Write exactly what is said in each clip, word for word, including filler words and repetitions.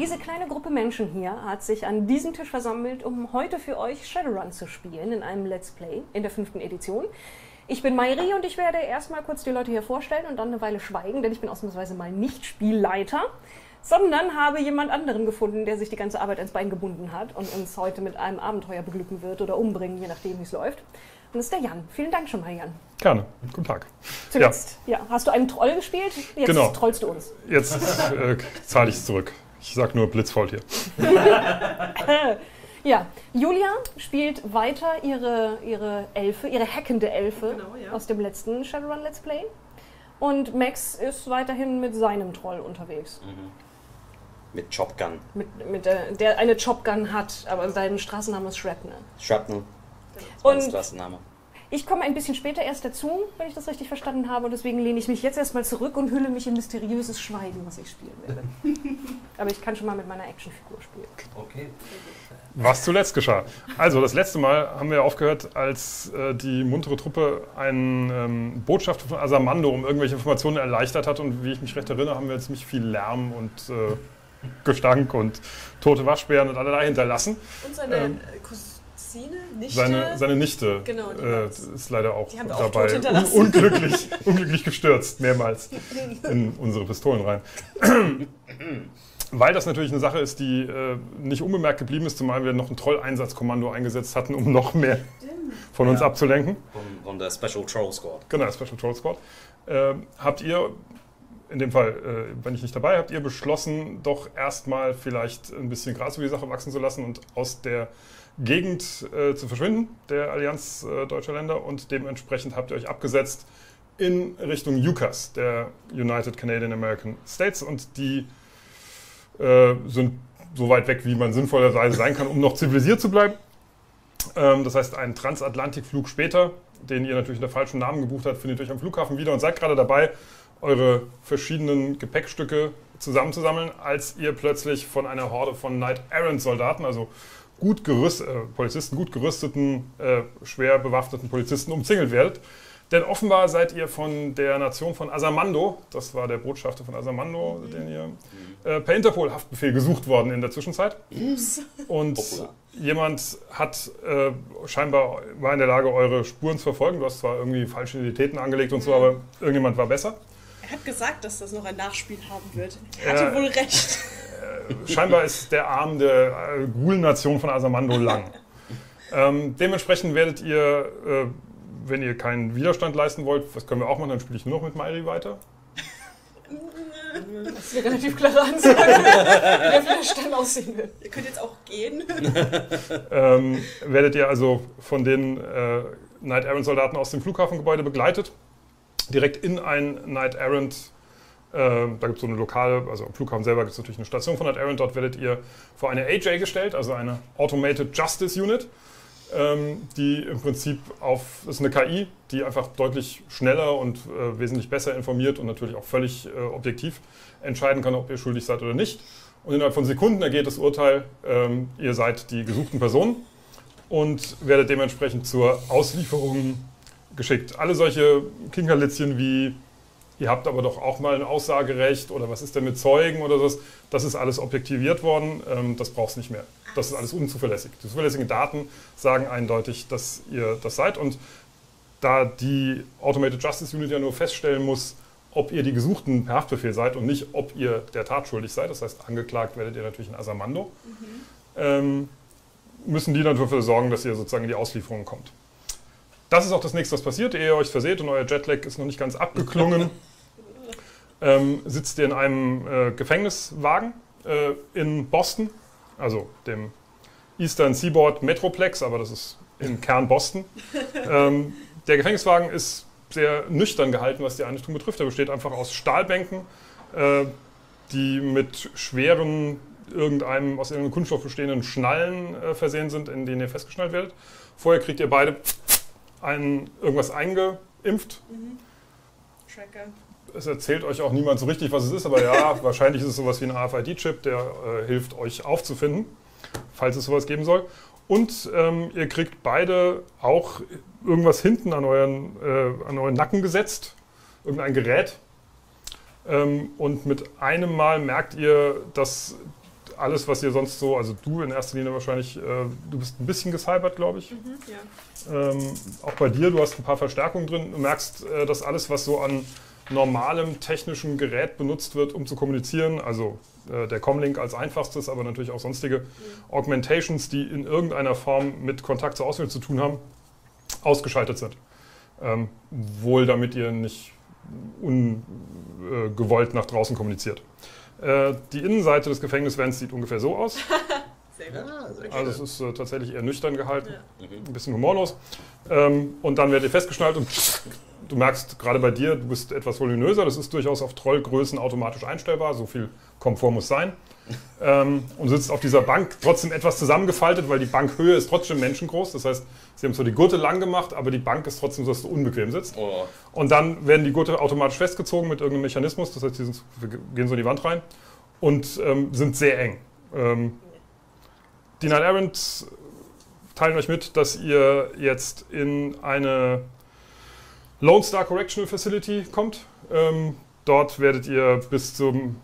Diese kleine Gruppe Menschen hier hat sich an diesem Tisch versammelt, um heute für euch Shadowrun zu spielen in einem Let's Play in der fünften Edition. Ich bin Mháire und ich werde erstmal kurz die Leute hier vorstellen und dann eine Weile schweigen, denn ich bin ausnahmsweise mal nicht Spielleiter, sondern habe jemand anderen gefunden, der sich die ganze Arbeit ans Bein gebunden hat und uns heute mit einem Abenteuer beglücken wird oder umbringen, je nachdem wie es läuft. Und das ist der Jan. Vielen Dank schon mal, Jan. Gerne. Guten Tag. Zuletzt. Ja. Ja. Hast du einen Troll gespielt? Jetzt genau. Trollst du uns. Jetzt äh, zahle ich es zurück. Ich sag nur Blitzvolt hier. Ja, Julia spielt weiter ihre, ihre Elfe, ihre hackende Elfe genau, ja. aus dem letzten Shadowrun Let's Play. Und Max ist weiterhin mit seinem Troll unterwegs. Mhm. Mit Chopgun. Mit, mit der, der eine Chopgun hat, aber sein Straßenname ist Shrapnel. Shrapnel. Und Straßenname. Ich komme ein bisschen später erst dazu, wenn ich das richtig verstanden habe, und deswegen lehne ich mich jetzt erstmal zurück und hülle mich in mysteriöses Schweigen, was ich spielen werde. Aber ich kann schon mal mit meiner Actionfigur spielen. Okay. Was zuletzt geschah. Also das letzte Mal haben wir aufgehört, als äh, die muntere Truppe einen ähm, Botschafter von Asamando um irgendwelche Informationen erleichtert hat, und wie ich mich recht erinnere, haben wir jetzt ziemlich viel Lärm und äh, Gestank und tote Waschbären und allerlei hinterlassen. Und seine ähm, Cousine, Nichte? Seine, seine Nichte genau, die äh, ist leider auch die haben dabei auch tot hinterlassen. Un unglücklich, unglücklich gestürzt, mehrmals in unsere Pistolen rein. Weil das natürlich eine Sache ist, die äh, nicht unbemerkt geblieben ist, zumal wir noch ein Troll-Einsatzkommando eingesetzt hatten, um noch mehr von uns ja. abzulenken. Von der Special Troll Squad. Genau, Special Troll Squad. Äh, habt ihr, in dem Fall, äh, wenn ich nicht dabei, habt ihr beschlossen, doch erstmal vielleicht ein bisschen Gras über die Sache wachsen zu lassen und aus der Gegend äh, zu verschwinden, der Allianz äh, Deutscher Länder, und dementsprechend habt ihr euch abgesetzt in Richtung U C A S, der United Canadian American States, und die sind so weit weg, wie man sinnvollerweise sein kann, um noch zivilisiert zu bleiben. Das heißt, einen Transatlantikflug später, den ihr natürlich unter falschem Namen gebucht habt, findet euch am Flughafen wieder und seid gerade dabei, eure verschiedenen Gepäckstücke zusammenzusammeln, als ihr plötzlich von einer Horde von Knight-Errant-Soldaten, also gut gerüst, äh, Polizisten, gut gerüsteten, äh, schwer bewaffneten Polizisten umzingelt werdet. Denn offenbar seid ihr von der Nation von Asamando, das war der Botschafter von Asamando, mhm. den ihr äh, per Interpol-Haftbefehl gesucht worden in der Zwischenzeit. Ups. Und Popular. Jemand hat äh, scheinbar war in der Lage, eure Spuren zu verfolgen. Du hast zwar irgendwie falsche Identitäten angelegt und mhm. so, aber irgendjemand war besser. Er hat gesagt, dass das noch ein Nachspiel haben wird. Er hatte äh, wohl recht. Äh, scheinbar ist der Arm der äh, Ghoul-Nation von Asamando lang. ähm, dementsprechend werdet ihr... Äh, wenn ihr keinen Widerstand leisten wollt, was können wir auch machen, dann spiele ich nur noch mit Mháire weiter. Das ist eine relativ klare Ansage, wie der Widerstand aussehen wird. Ihr könnt jetzt auch gehen. Ähm, werdet ihr also von den äh, Knight-Errant-Soldaten aus dem Flughafengebäude begleitet, direkt in ein Knight-Errant, äh, da gibt es so eine lokale, also am Flughafen selber gibt es natürlich eine Station von Knight-Errant, dort werdet ihr vor eine A J gestellt, also eine Automated Justice Unit, die im Prinzip auf, ist eine K I, die einfach deutlich schneller und äh, wesentlich besser informiert und natürlich auch völlig äh, objektiv entscheiden kann, ob ihr schuldig seid oder nicht. Und innerhalb von Sekunden ergeht das Urteil, ähm, ihr seid die gesuchten Personen und werdet dementsprechend zur Auslieferung geschickt. Alle solche Kinkerlitzchen wie, ihr habt aber doch auch mal ein Aussagerecht oder was ist denn mit Zeugen oder sowas, das ist alles objektiviert worden, ähm, das braucht es nicht mehr. Das ist alles unzuverlässig. Die zuverlässigen Daten sagen eindeutig, dass ihr das seid. Und da die Automated Justice Unit ja nur feststellen muss, ob ihr die Gesuchten per Haftbefehl seid und nicht, ob ihr der Tat schuldig seid, das heißt, angeklagt werdet ihr natürlich in Asamando, mhm. ähm, müssen die dann dafür sorgen, dass ihr sozusagen in die Auslieferung kommt. Das ist auch das Nächste, was passiert. Ehe ihr euch verseht und euer Jetlag ist noch nicht ganz abgeklungen, ähm, sitzt ihr in einem äh, Gefängniswagen äh, in Boston, also dem Eastern Seaboard Metroplex, aber das ist im Kern Boston. ähm, der Gefängniswagen ist sehr nüchtern gehalten, was die Einrichtung betrifft. Er besteht einfach aus Stahlbänken, äh, die mit schweren, irgendeinem, aus irgendeinem Kunststoff bestehenden Schnallen äh, versehen sind, in denen ihr festgeschnallt werdet. Vorher kriegt ihr beide einen, irgendwas eingeimpft. Mhm. Tracker. Es erzählt euch auch niemand so richtig, was es ist, aber ja, wahrscheinlich ist es sowas wie ein R F I D-Chip, der äh, hilft euch aufzufinden, falls es sowas geben soll. Und ähm, ihr kriegt beide auch irgendwas hinten an euren, äh, an euren Nacken gesetzt, irgendein Gerät. Ähm, und mit einem Mal merkt ihr, dass alles, was ihr sonst so, also du in erster Linie wahrscheinlich, äh, du bist ein bisschen gecybert, glaube ich. Mhm, ja. ähm, auch bei dir, du hast ein paar Verstärkungen drin. Du merkst, äh, dass alles, was so an normalem technischem Gerät benutzt wird, um zu kommunizieren, also äh, der Comlink als einfachstes, aber natürlich auch sonstige mhm. Augmentations, die in irgendeiner Form mit Kontakt zur Außenwelt zu tun haben, ausgeschaltet sind. Ähm, wohl damit ihr nicht ungewollt äh, nach draußen kommuniziert. Äh, die Innenseite des Gefängnisvans sieht ungefähr so aus. Sehr gut. Ja, also es ist äh, tatsächlich eher nüchtern gehalten, ja. Ein bisschen humorlos. Ähm, und dann werdet ihr festgeschnallt und du merkst gerade bei dir, du bist etwas voluminöser, das ist durchaus auf Trollgrößen automatisch einstellbar, so viel Komfort muss sein. Ähm, und sitzt auf dieser Bank trotzdem etwas zusammengefaltet, weil die Bankhöhe ist trotzdem menschengroß. Das heißt, sie haben zwar die Gurte lang gemacht, aber die Bank ist trotzdem so, dass du unbequem sitzt. Oh. Und dann werden die Gurte automatisch festgezogen mit irgendeinem Mechanismus. Das heißt, die sind, gehen so in die Wand rein und ähm, sind sehr eng. Ähm, die Knight-Errant teilen euch mit, dass ihr jetzt in eine Lone Star Correctional Facility kommt. Ähm, dort werdet ihr bis zum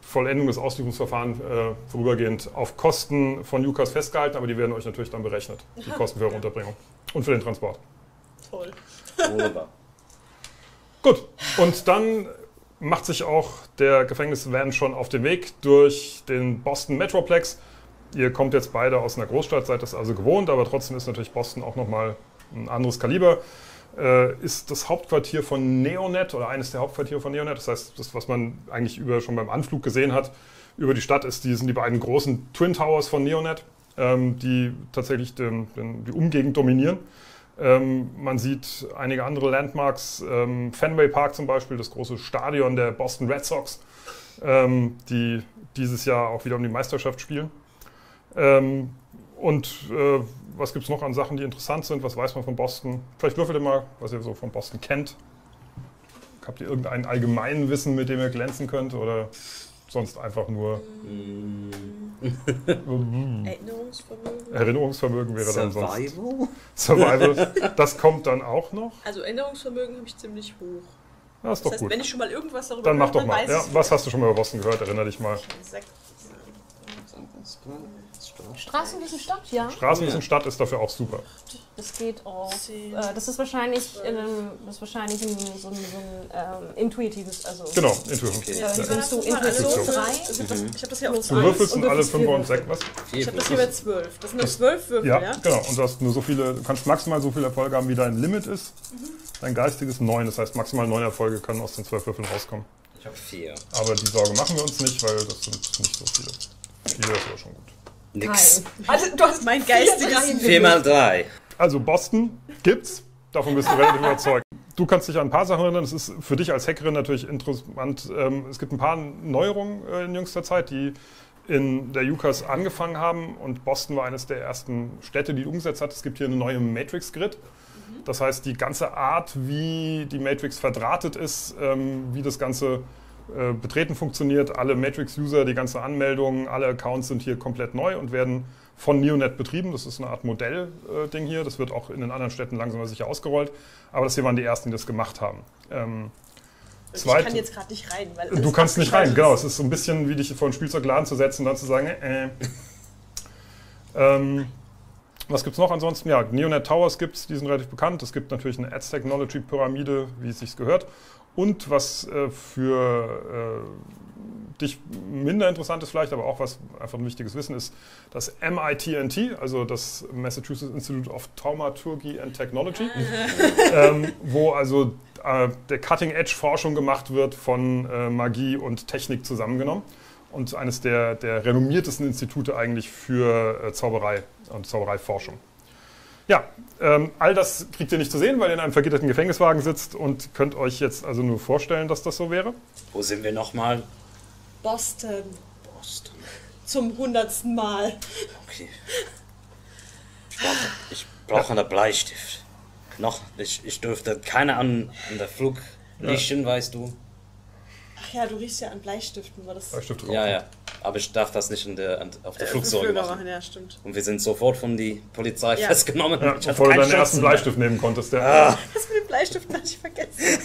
Vollendung des Auslieferungsverfahrens äh, vorübergehend auf Kosten von UCAS festgehalten, aber die werden euch natürlich dann berechnet, die Kosten für eure Unterbringung und für den Transport. Toll. Wunderbar. Gut, und dann macht sich auch der Gefängnisvan schon auf den Weg durch den Boston Metroplex. Ihr kommt jetzt beide aus einer Großstadt, seid das also gewohnt, aber trotzdem ist natürlich Boston auch nochmal ein anderes Kaliber. Ist das Hauptquartier von Neonet oder eines der Hauptquartiere von Neonet. Das heißt, das, was man eigentlich über, schon beim Anflug gesehen hat, über die Stadt ist, die sind die beiden großen Twin Towers von Neonet, ähm, die tatsächlich den, den, die Umgegend dominieren. Ähm, man sieht einige andere Landmarks, ähm, Fenway Park zum Beispiel, das große Stadion der Boston Red Sox, ähm, die dieses Jahr auch wieder um die Meisterschaft spielen. Ähm, und äh, was gibt es noch an Sachen, die interessant sind? Was weiß man von Boston? Vielleicht würfelt ihr mal, was ihr so von Boston kennt. Habt ihr irgendein allgemein Wissen, mit dem ihr glänzen könnt? Oder sonst einfach nur... Erinnerungsvermögen? Erinnerungsvermögen wäre dann sonst... Survival? Survival. Das kommt dann auch noch. Also Erinnerungsvermögen habe ich ziemlich hoch. Ja, ist das doch heißt, gut. Wenn ich schon mal irgendwas darüber dann gehört, mach doch mal. Ja, was hast du schon mal über Boston gehört? Erinner dich mal. Straßenwissenschaft, ja. Straßenwissenschaft ist dafür auch super. Das geht auch. Äh, das ist wahrscheinlich, in einem, das ist wahrscheinlich in, so ein, so ein ähm, intuitives. Also genau, Intuition. Okay. Äh, nimmst du Intuition drei? Mhm. Ich habe das hier auch zwölf. Du würfelst alle fünf und sechs, was? Ich habe das hier bei zwölf. Das sind noch zwölf Würfel, ja? Ja, genau. Und du, hast nur so viele, du kannst maximal so viele Erfolge haben, wie dein Limit ist. Mhm. Dein geistiges neun. Das heißt, maximal neun Erfolge können aus den zwölf Würfeln rauskommen. Ich habe vier. Aber die Sorge machen wir uns nicht, weil das sind nicht so viele. Vier ist aber schon gut. Nix. Also, du hast mein geistiges vier mal drei. Also Boston gibt's, davon bist du relativ überzeugt. Du kannst dich an ein paar Sachen erinnern, das ist für dich als Hackerin natürlich interessant. Es gibt ein paar Neuerungen in jüngster Zeit, die in der UCAS angefangen haben und Boston war eines der ersten Städte, die umgesetzt hat. Es gibt hier eine neue Matrix-Grid. Das heißt, die ganze Art, wie die Matrix verdrahtet ist, wie das Ganze Betreten funktioniert, alle Matrix-User, die ganzen Anmeldungen, alle Accounts sind hier komplett neu und werden von Neonet betrieben. Das ist eine Art Modell-Ding hier, das wird auch in den anderen Städten langsam sicher ausgerollt, aber das hier waren die ersten, die das gemacht haben. Ähm, ich kann jetzt gerade nicht rein. Weil du kannst nicht rein, genau. Es ist so ein bisschen wie dich vor einen Spielzeugladen zu setzen und dann zu sagen, äh. ähm, was gibt es noch ansonsten? Ja, Neonet Towers gibt es, die sind relativ bekannt. Es gibt natürlich eine Ads-Technology-Pyramide, wie es sich gehört. Und was äh, für äh, dich minder interessant ist vielleicht, aber auch was einfach ein wichtiges Wissen ist, das M I T N T, also das Massachusetts Institute of Taumaturgy and Technology, ähm, wo also äh, der Cutting-Edge-Forschung gemacht wird von äh, Magie und Technik zusammengenommen und eines der, der renommiertesten Institute eigentlich für äh, Zauberei und Zaubereiforschung. Ja, ähm, all das kriegt ihr nicht zu sehen, weil ihr in einem vergitterten Gefängniswagen sitzt und könnt euch jetzt also nur vorstellen, dass das so wäre. Wo sind wir nochmal? Boston. Boston. Zum hundertsten Mal. Okay. Ich brauche ja. einen Bleistift. Noch, ich, ich dürfte keine an, an der Flug riechen, ja. Weißt du. Ach ja, du riechst ja an Bleistiften, war das? Bleistift ja, ja. Aber ich darf das nicht in der, auf der äh, Flugsorge machen. machen ja, stimmt. Und wir sind sofort von der Polizei ja. festgenommen. Ja, bevor du deinen Chance ersten Bleistift nehmen konntest. Der ah. Das mit dem Bleistift habe ich vergessen.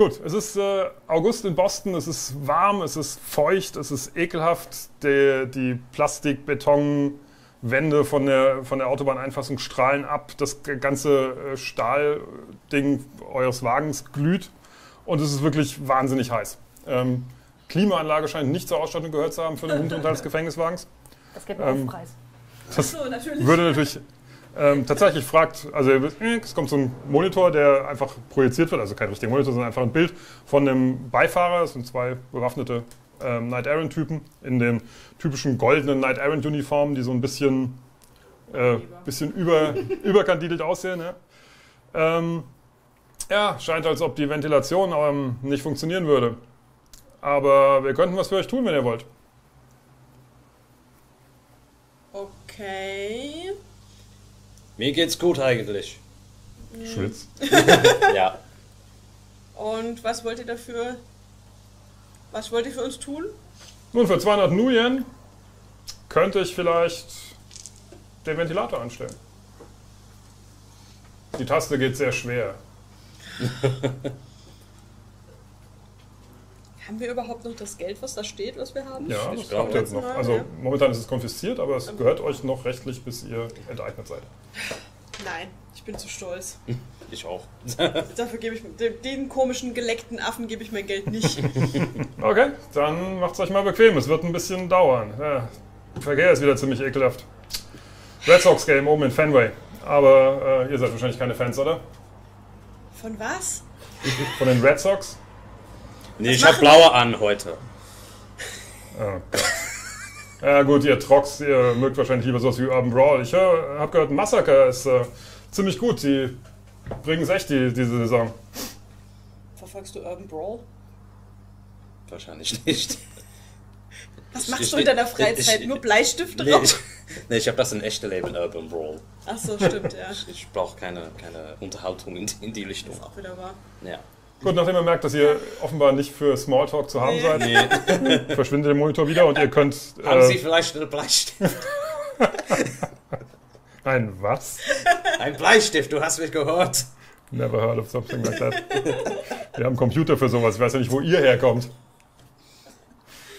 Gut, es ist äh, August in Boston, es ist warm, es ist feucht, es ist ekelhaft. Die, die Plastik-Beton-Wände von der, von der Autobahneinfassung strahlen ab. Das ganze Stahlding eures Wagens glüht und es ist wirklich wahnsinnig heiß. Ähm, Klimaanlage scheint nicht zur Ausstattung gehört zu haben für den hinteren Teil des Gefängniswagens. Das geht einen ähm, Aufpreis. Das so, natürlich. Würde natürlich ähm, tatsächlich fragt, also es kommt so ein Monitor, der einfach projiziert wird, also kein richtiger Monitor, sondern einfach ein Bild von dem Beifahrer. Es sind zwei bewaffnete ähm, Knight-Errant-Typen in den typischen goldenen Knight-Errant-Uniformen, die so ein bisschen, äh, bisschen über, überkandidelt aussehen. Ja. Ähm, ja, scheint, als ob die Ventilation ähm, nicht funktionieren würde. Aber wir könnten was für euch tun, wenn ihr wollt. Okay. Mir geht's gut eigentlich. Hm. Schwitz. Ja. Und was wollt ihr dafür? Was wollt ihr für uns tun? Nun, für zweihundert Nuyen könnte ich vielleicht den Ventilator anstellen. Die Taste geht sehr schwer. Haben wir überhaupt noch das Geld, was da steht, was wir haben? Ja, das habt ihr jetzt noch. Also ja. Momentan ist es konfisziert, aber es okay. gehört euch noch rechtlich, bis ihr enteignet seid. Nein, ich bin zu stolz. Ich auch. Dafür gebe ich den komischen geleckten Affen gebe ich mein Geld nicht. Okay, dann macht's euch mal bequem. Es wird ein bisschen dauern. Ja, Verkehr ist wieder ziemlich ekelhaft. Red Sox Game oben in Fenway. Aber äh, ihr seid wahrscheinlich keine Fans, oder? Von was? Von den Red Sox? Nee, ich hab blaue an heute. Oh Gott. Ja gut, ihr Trocks, ihr mögt wahrscheinlich lieber sowas wie Urban Brawl. Ich hör, hab gehört, Massacre ist äh, ziemlich gut. Die bringen es echt die, diese Saison. Verfolgst du Urban Brawl? Wahrscheinlich nicht. Was machst ich, du in deiner Freizeit? Ich, Nur Bleistifte nee, drauf? Ich, nee, ich hab das in echte Leben, Urban Brawl. Ach so, stimmt, ja. Ich, ich brauche keine, keine Unterhaltung in, in die Richtung. Das ist auch wieder wahr. Ja. Gut, nachdem ihr merkt, dass ihr offenbar nicht für Smalltalk zu haben nee. seid, nee. verschwindet der Monitor wieder und ihr könnt... Äh, haben Sie vielleicht einen Bleistift? Ein was? Ein Bleistift, du hast mich gehört. Never heard of something like that. Wir haben einen Computer für sowas, ich weiß ja nicht, wo ihr herkommt.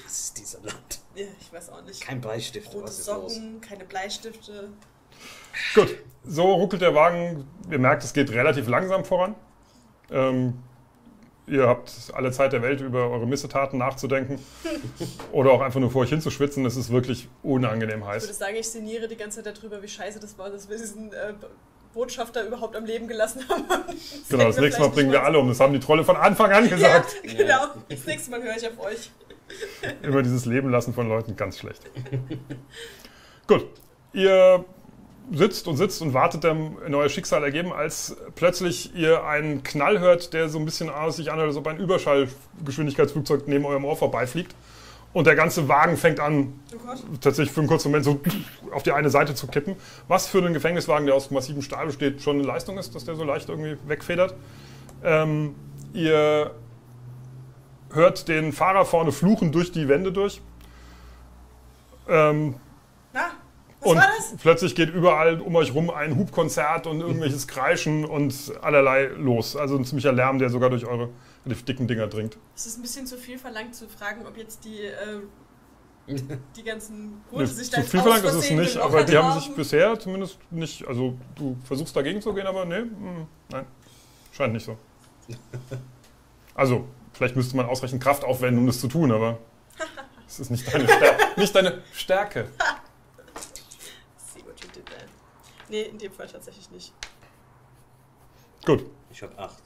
Was ist dieser Land? Ja, ich weiß auch nicht. Kein Bleistift, rote Socken, los? Keine Bleistifte. Gut, so ruckelt der Wagen. Ihr merkt, es geht relativ langsam voran. Ähm, Ihr habt alle Zeit der Welt, über eure Missetaten nachzudenken oder auch einfach nur vor euch hinzuschwitzen. Es ist wirklich unangenehm heiß. Ich würde sagen, ich sinniere die ganze Zeit darüber, wie scheiße das war, dass wir diesen äh, Botschafter überhaupt am Leben gelassen haben. Das genau, das nächste Mal bringen wir alle um. Das haben die Trolle von Anfang an gesagt. Ja, genau, das nächste Mal höre ich auf euch. Immer dieses Leben lassen von Leuten, ganz schlecht. Gut, ihr sitzt und sitzt und wartet dem neues Schicksal ergeben, als plötzlich ihr einen Knall hört, der so ein bisschen aus sich anhört, als ob ein Überschallgeschwindigkeitsflugzeug neben eurem Ohr vorbeifliegt. Und der ganze Wagen fängt an, oh tatsächlich für einen kurzen Moment so auf die eine Seite zu kippen. Was für einen Gefängniswagen, der aus massivem Stahl besteht, schon eine Leistung ist, dass der so leicht irgendwie wegfedert. Ähm, ihr hört den Fahrer vorne fluchen durch die Wände durch. Ähm, Na? Was und war das? Plötzlich geht überall um euch rum ein Hubkonzert und irgendwelches Kreischen und allerlei los. Also ein ziemlicher Lärm, der sogar durch eure die dicken Dinger dringt. Es ist ein bisschen zu viel verlangt zu fragen, ob jetzt die, äh, die ganzen Gurte nee, sich da zu viel verlangt ist es nicht, aber die haben sich bisher zumindest nicht. Also du versuchst dagegen zu gehen, aber nee, mh, nein, scheint nicht so. Also vielleicht müsste man ausreichend Kraft aufwenden, um das zu tun, aber es ist nicht deine, Stär nicht deine Stärke. Nee, in dem Fall tatsächlich nicht. Gut. Ich habe acht.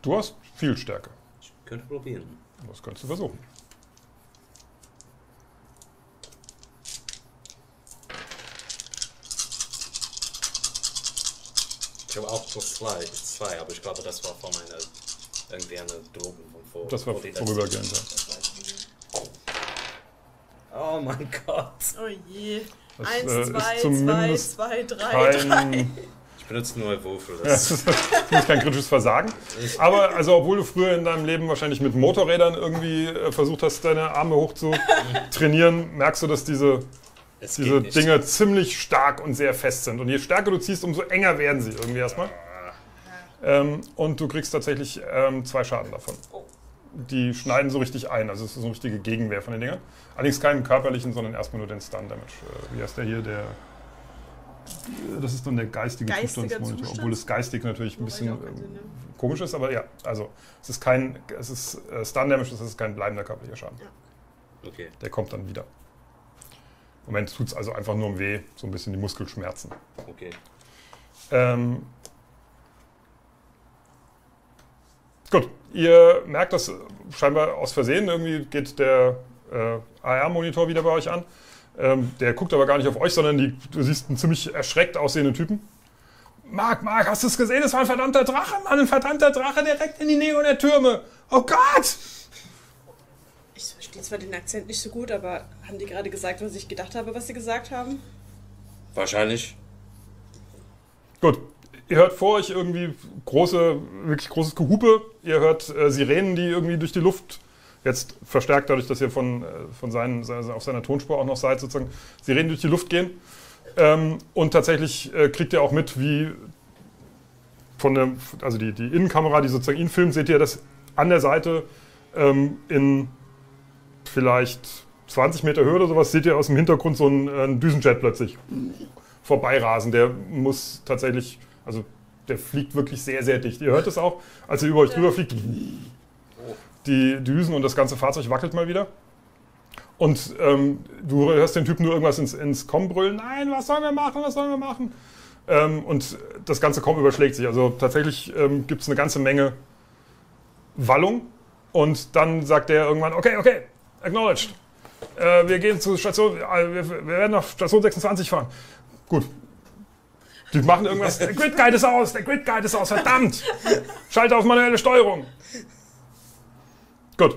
Du hast viel Stärke. Ich könnte probieren. Das kannst du versuchen. Ich habe auch plus zwei, zwei, aber ich glaube, das war vor meiner irgendwie eine Drogen von vor. Das war vorübergehend. Ja. Oh mein Gott. Oh je. Das, eins, zwei, zwei, zwei, drei, kein... Ich benutze nur Würfel. Das ist kein kritisches Versagen. Aber also, obwohl du früher in deinem Leben wahrscheinlich mit Motorrädern irgendwie versucht hast, deine Arme hoch zu trainieren, merkst du, dass diese, diese Dinger ziemlich stark und sehr fest sind. Und je stärker du ziehst, umso enger werden sie irgendwie erstmal. Ähm, und du kriegst tatsächlich ähm, zwei Schaden davon. Die schneiden so richtig ein, also es ist eine richtige Gegenwehr von den Dingern. Allerdings keinen körperlichen, sondern erstmal nur den Stun-Damage. Äh, wie heißt der hier? Der, das ist dann der geistige Zustandsmonitor, Zustand? Obwohl es geistig natürlich ein bisschen äh, komisch ist, aber ja, also es ist kein es ist äh, Stun-Damage, das ist kein bleibender körperlicher Schaden. Ja. Okay. Der kommt dann wieder. Im Moment tut es also einfach nur um weh, so ein bisschen die Muskelschmerzen. Okay. Ähm, Gut, ihr merkt das scheinbar aus Versehen, irgendwie geht der äh, A R-Monitor wieder bei euch an. Ähm, der guckt aber gar nicht auf euch, sondern die, du siehst einen ziemlich erschreckt aussehenden Typen. Marc, Marc, hast du es gesehen? Das war ein verdammter Drache, Mann, ein verdammter Drache direkt in die Nähe der Türme. Oh Gott! Ich verstehe zwar den Akzent nicht so gut, aber haben die gerade gesagt, was ich gedacht habe, was sie gesagt haben? Wahrscheinlich. Gut. Ihr hört vor euch irgendwie große, wirklich großes Gehupe. Ihr hört äh, Sirenen, die irgendwie durch die Luft, jetzt verstärkt dadurch, dass ihr von, äh, von seinen, also auf seiner Tonspur auch noch seid, sozusagen, Sirenen durch die Luft gehen. Ähm, und tatsächlich äh, kriegt ihr auch mit, wie von der, also die, die Innenkamera, die sozusagen ihn filmt, seht ihr, dass an der Seite ähm, in vielleicht zwanzig Meter Höhe oder sowas, seht ihr aus dem Hintergrund so einen, einen Düsenjet plötzlich vorbeirasen. Der muss tatsächlich... Also der fliegt wirklich sehr, sehr dicht. Ihr hört es auch, als er über euch drüber fliegt, die Düsen und das ganze Fahrzeug wackelt mal wieder. Und ähm, du hörst den Typen nur irgendwas ins, ins Komm brüllen. Nein, was sollen wir machen, was sollen wir machen? Ähm, und das ganze Komm überschlägt sich. Also tatsächlich ähm, gibt es eine ganze Menge Wallung. Und dann sagt der irgendwann, okay, okay, acknowledged. Äh, wir gehen zur Station, äh, wir, wir werden auf Station sechsundzwanzig fahren. Gut. Die machen irgendwas, der Grid Guide ist aus, der Grid Guide ist aus, verdammt! Schalte auf manuelle Steuerung. Gut.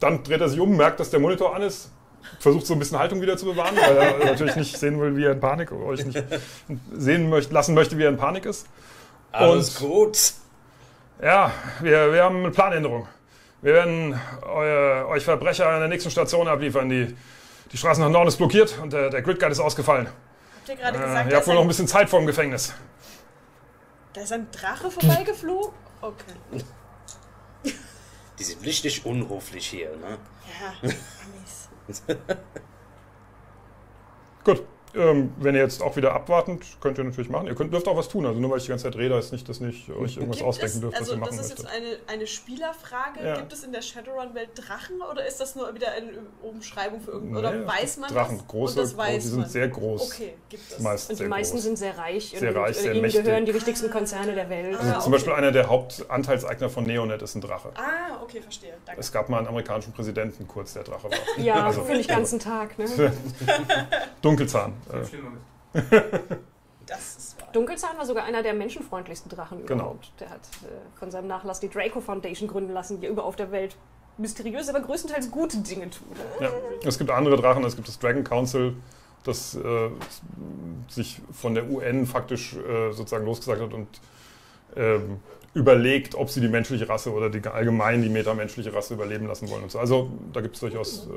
Dann dreht er sich um, merkt, dass der Monitor an ist, versucht so ein bisschen Haltung wieder zu bewahren, weil er natürlich nicht sehen will, wie er in Panik, oder euch nicht sehen möchte, lassen möchte, wie er in Panik ist. Und alles gut. Ja, wir, wir haben eine Planänderung. Wir werden euer, euch Verbrecher an der nächsten Station abliefern. Die, die Straße nach Norden ist blockiert und der, der Grid Guide ist ausgefallen. Habt ihr gerade gesagt, äh, ihr habt wohl noch ein bisschen Zeit vor dem Gefängnis. Da ist ein Drache vorbeigeflogen? Okay. Die sind richtig unhöflich hier, ne? Ja, Amis. Gut, ähm, wenn ihr jetzt auch wieder abwartet, könnt ihr natürlich machen. Ihr könnt, dürft auch was tun, also nur weil ich die ganze Zeit rede, ist nicht, dass nicht euch irgendwas gibt ausdenken es, dürft, also was ihr machen möchtet. Also das ist jetzt eine, eine Spielerfrage. Ja. Gibt es in der Shadowrun-Welt Drachen oder ist das nur wieder eine Umschreibung für irgendwas? Naja, oder weiß man Drachen, das? Große, und das weiß groß, die sind man. Sehr groß. Okay, gibt es. Meist und die meisten groß. Sind sehr reich. Sehr und reich, und sehr ihnen mächtig. Gehören die wichtigsten Konzerne der Welt. Also ah, zum okay. Beispiel einer der Hauptanteilseigner von Neonet ist ein Drache. Ah, okay, verstehe. Danke. Es gab mal einen amerikanischen Präsidenten, kurz der Drache war. Ja, also, für den ganzen Tag. Ne? Dunkelzahn. Das ist wahr. Dunkelzahn war sogar einer der menschenfreundlichsten Drachen genau. überhaupt. Der hat äh, von seinem Nachlass die Draco Foundation gründen lassen, die überall auf der Welt mysteriös, aber größtenteils gute Dinge tut. Ja. Es gibt andere Drachen, es gibt das Dragon Council, das äh, sich von der U N faktisch äh, sozusagen losgesagt hat und äh, überlegt, ob sie die menschliche Rasse oder die, allgemein die metamenschliche Rasse überleben lassen wollen. Und so. Also da gibt es durchaus... Äh,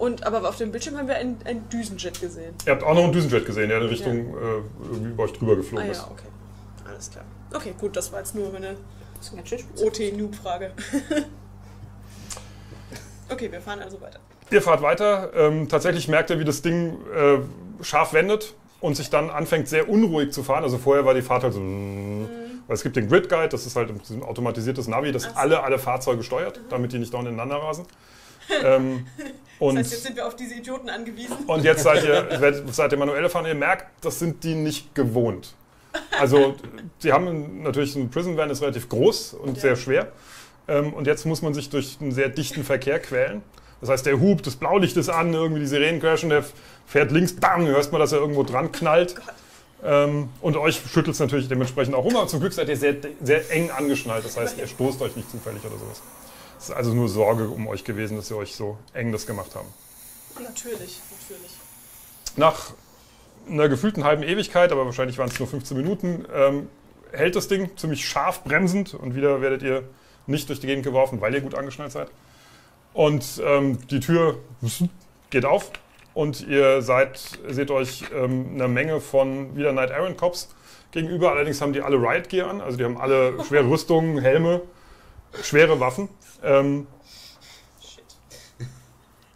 Und, aber auf dem Bildschirm haben wir einen, einen Düsenjet gesehen. Ihr habt auch noch einen Düsenjet gesehen, der in Richtung ja. äh, irgendwie über euch drüber geflogen ah, ist. Ja, okay. Alles klar. Okay, gut, das war jetzt nur meine O T-Noob-Frage. Okay, wir fahren also weiter. Ihr fahrt weiter. Ähm, tatsächlich merkt ihr, wie das Ding äh, scharf wendet und sich dann anfängt, sehr unruhig zu fahren. Also vorher war die Fahrt halt so... Mhm. Weil es gibt den Grid Guide, das ist halt ein automatisiertes Navi, das so. alle, alle Fahrzeuge steuert, mhm. damit die nicht dauernd ineinander rasen. ähm, und das heißt, jetzt sind wir auf diese Idioten angewiesen. Und jetzt seid ihr, seid ihr manuelle fahren, ihr merkt, das sind die nicht gewohnt. Also die haben natürlich, so ein Prison Van ist relativ groß und ja. sehr schwer. Ähm, und jetzt muss man sich durch einen sehr dichten Verkehr quälen. Das heißt, der hupt, das Blaulicht ist an, irgendwie die Sirenen crashen, der fährt links, bam, du hörst mal, dass er irgendwo dran knallt. Oh Gott. Ähm, und euch schüttelt es natürlich dementsprechend auch rum, aber zum Glück seid ihr sehr, sehr eng angeschnallt. Das heißt, ihr stoßt euch nicht zufällig oder sowas. Es ist also nur Sorge um euch gewesen, dass ihr euch so eng das gemacht haben. Natürlich, natürlich. Nach einer gefühlten halben Ewigkeit, aber wahrscheinlich waren es nur fünfzehn Minuten, ähm, hält das Ding ziemlich scharf bremsend und wieder werdet ihr nicht durch die Gegend geworfen, weil ihr gut angeschnallt seid. Und ähm, die Tür geht auf und ihr seid, seht euch ähm, eine Menge von wieder Knight-Errant-Cops, gegenüber. Allerdings haben die alle Riot Gear an, also die haben alle schwere Rüstungen, Helme, schwere Waffen. Ähm,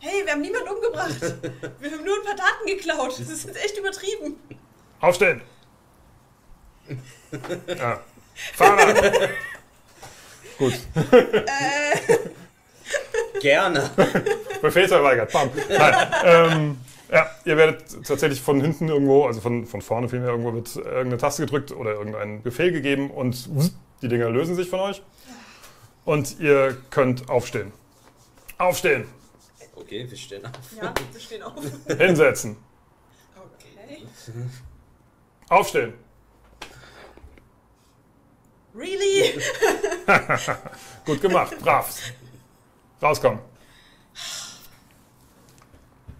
Hey, wir haben niemanden umgebracht. Wir haben nur ein paar Daten geklaut. Das ist jetzt echt übertrieben. Aufstehen! Ja. Fahrrad! Gut. Äh. Gerne. Befehlsverweigert. Bam. Nein. Ähm, ja, ihr werdet tatsächlich von hinten irgendwo, also von, von vorne vielmehr, irgendwo wird irgendeine Taste gedrückt oder irgendein Befehl gegeben und die Dinger lösen sich von euch. Und ihr könnt aufstehen. Aufstehen! Okay, wir stehen auf. Ja, wir stehen auf. Hinsetzen. Okay. Aufstehen. Really? Gut gemacht, brav. Rauskommen.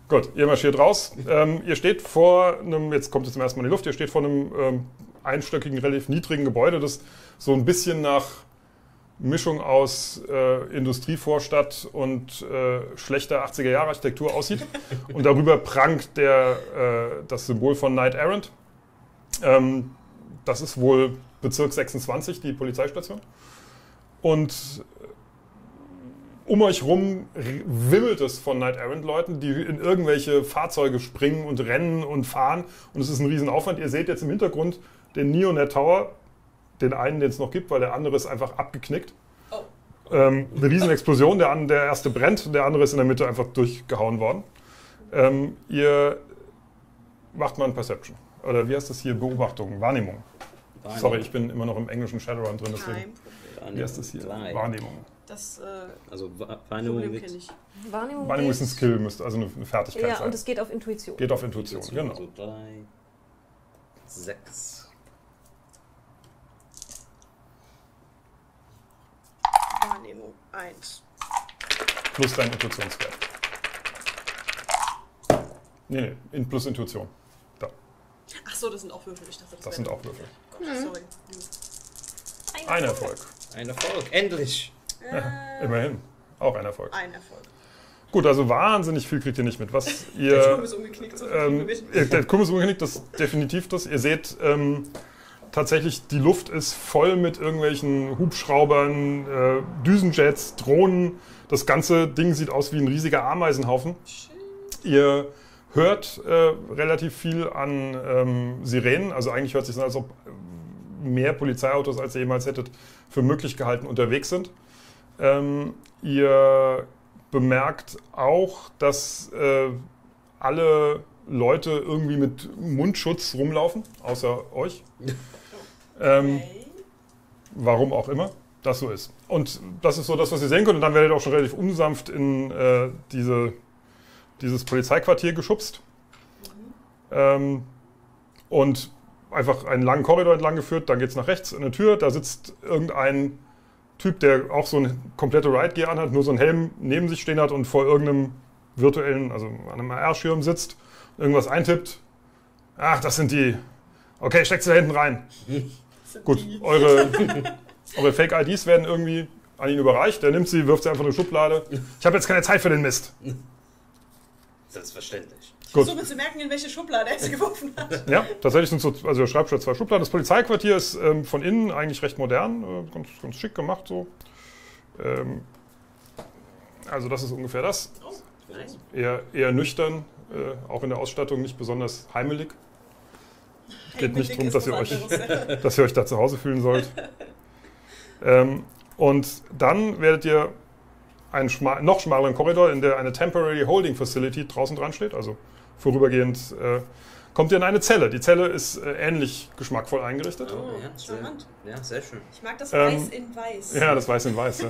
Gut, ihr marschiert raus. Ähm, ihr steht vor einem, jetzt kommt es zum ersten Mal in die Luft, ihr steht vor einem ähm, einstöckigen, relativ niedrigen Gebäude, das so ein bisschen nach Mischung aus äh, Industrievorstadt und äh, schlechter achtziger-Jahre-Architektur aussieht. Und darüber prangt der, äh, das Symbol von Knight-Errant. Ähm, das ist wohl Bezirk sechsundzwanzig, die Polizeistation. Und um euch rum wimmelt es von Knight-Errant-Leuten, die in irgendwelche Fahrzeuge springen und rennen und fahren. Und es ist ein Riesenaufwand. Ihr seht jetzt im Hintergrund den Neonet Tower, den einen, den es noch gibt, weil der andere ist einfach abgeknickt. Oh. Ähm, eine Riesenexplosion, der, an, der erste brennt, der andere ist in der Mitte einfach durchgehauen worden. Ähm, ihr macht mal ein Perception. Oder wie heißt das hier? Beobachtung, Wahrnehmung. Wahrnehmung. Sorry, ich bin immer noch im englischen Shadowrun drin, deswegen. Wie heißt das hier? Klein. Wahrnehmung. Das, äh, also Wahrnehmung mit. Ich. Wahrnehmung, Wahrnehmung ist ein Skill, müsste, also eine, eine Fertigkeit ja, sein. Ja, und es geht auf Intuition. Geht auf Intuition, Intuition genau. Also drei, sechs. Wahrnehmung eins. Plus dein Intuitionswert. Nee, nee, in plus Intuition. Da. Ach so, das sind auch Würfel. Ich dachte, das, das sind auch Würfel. Gott, mhm. Sorry. Ein, ein Erfolg. Erfolg. Ein Erfolg, endlich. Äh, ja, immerhin, auch ein Erfolg. Ein Erfolg. Gut, also wahnsinnig viel kriegt ihr nicht mit. Was ihr, der Kumpel ist umgeknickt. So ähm, der Kumpel ist umgeknickt, das ist definitiv das. Ihr seht... Ähm, tatsächlich, die Luft ist voll mit irgendwelchen Hubschraubern, äh, Düsenjets, Drohnen. Das ganze Ding sieht aus wie ein riesiger Ameisenhaufen. Ihr hört äh, relativ viel an ähm, Sirenen. Also eigentlich hört es sich an, als ob mehr Polizeiautos, als ihr jemals hättet, für möglich gehalten unterwegs sind. Ähm, ihr bemerkt auch, dass äh, alle Leute irgendwie mit Mundschutz rumlaufen, außer euch. Ähm, okay. Warum auch immer das so ist. Und das ist so das, was ihr sehen könnt. Und dann werdet ihr auch schon relativ unsanft in äh, diese, dieses Polizeiquartier geschubst. Mhm. Ähm, und einfach einen langen Korridor entlang geführt. Dann geht es nach rechts in eine Tür. Da sitzt irgendein Typ, der auch so eine komplette Riot Gear anhat, nur so einen Helm neben sich stehen hat und vor irgendeinem virtuellen, also an einem A R-Schirm sitzt, irgendwas eintippt. Ach, das sind die. Okay, steckt sie da hinten rein. Gut, eure, eure Fake-I Ds werden irgendwie an ihn überreicht. Der nimmt sie, wirft sie einfach in die Schublade. Ich habe jetzt keine Zeit für den Mist. Selbstverständlich. Gut. So, um zu merken, in welche Schublade er sie geworfen hat. Ja, tatsächlich sind so, also der Schreibtisch zwei Schubladen. Das Polizeiquartier ist ähm, von innen eigentlich recht modern, äh, ganz, ganz schick gemacht so. Ähm, also das ist ungefähr das. Oh, eher, eher nüchtern, äh, auch in der Ausstattung nicht besonders heimelig. Es geht nicht darum, dass ihr euch, dass ihr euch da zu Hause fühlen sollt. ähm, und dann werdet ihr einen schma noch schmaleren Korridor, in der eine Temporary Holding Facility draußen dran steht, also vorübergehend äh, kommt ihr in eine Zelle. Die Zelle ist äh, ähnlich geschmackvoll eingerichtet. Oh, ja, sehr, ja, sehr schön. Ich mag das ähm, Weiß in Weiß. Ja, das Weiß in Weiß. Ja.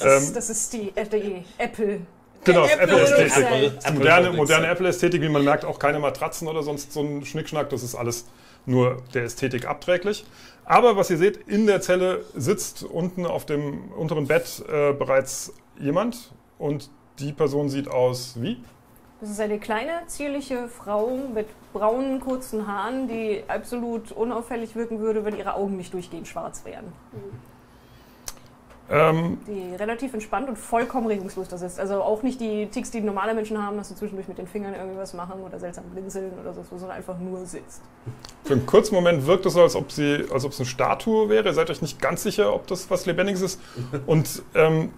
das, ist, das ist die F D E, Apple. Genau, Apple-Ästhetik. Apple Apple moderne moderne Apple-Ästhetik, wie man merkt, auch keine Matratzen oder sonst so ein Schnickschnack. Das ist alles nur der Ästhetik abträglich. Aber was ihr seht, in der Zelle sitzt unten auf dem unteren Bett äh, bereits jemand. Und die Person sieht aus wie? Das ist eine kleine, zierliche Frau mit braunen, kurzen Haaren, die absolut unauffällig wirken würde, wenn ihre Augen nicht durchgehend schwarz wären. Ähm, die relativ entspannt und vollkommen regungslos da sitzt. Also auch nicht die Ticks, die normale Menschen haben, dass sie zwischendurch mit den Fingern irgendwas machen oder seltsam blinzeln oder so, sondern einfach nur sitzt. Für einen kurzen Moment wirkt es so, als ob sie, als ob es eine Statue wäre. Ihr seid euch nicht ganz sicher, ob das was Lebendiges ist. Und ähm,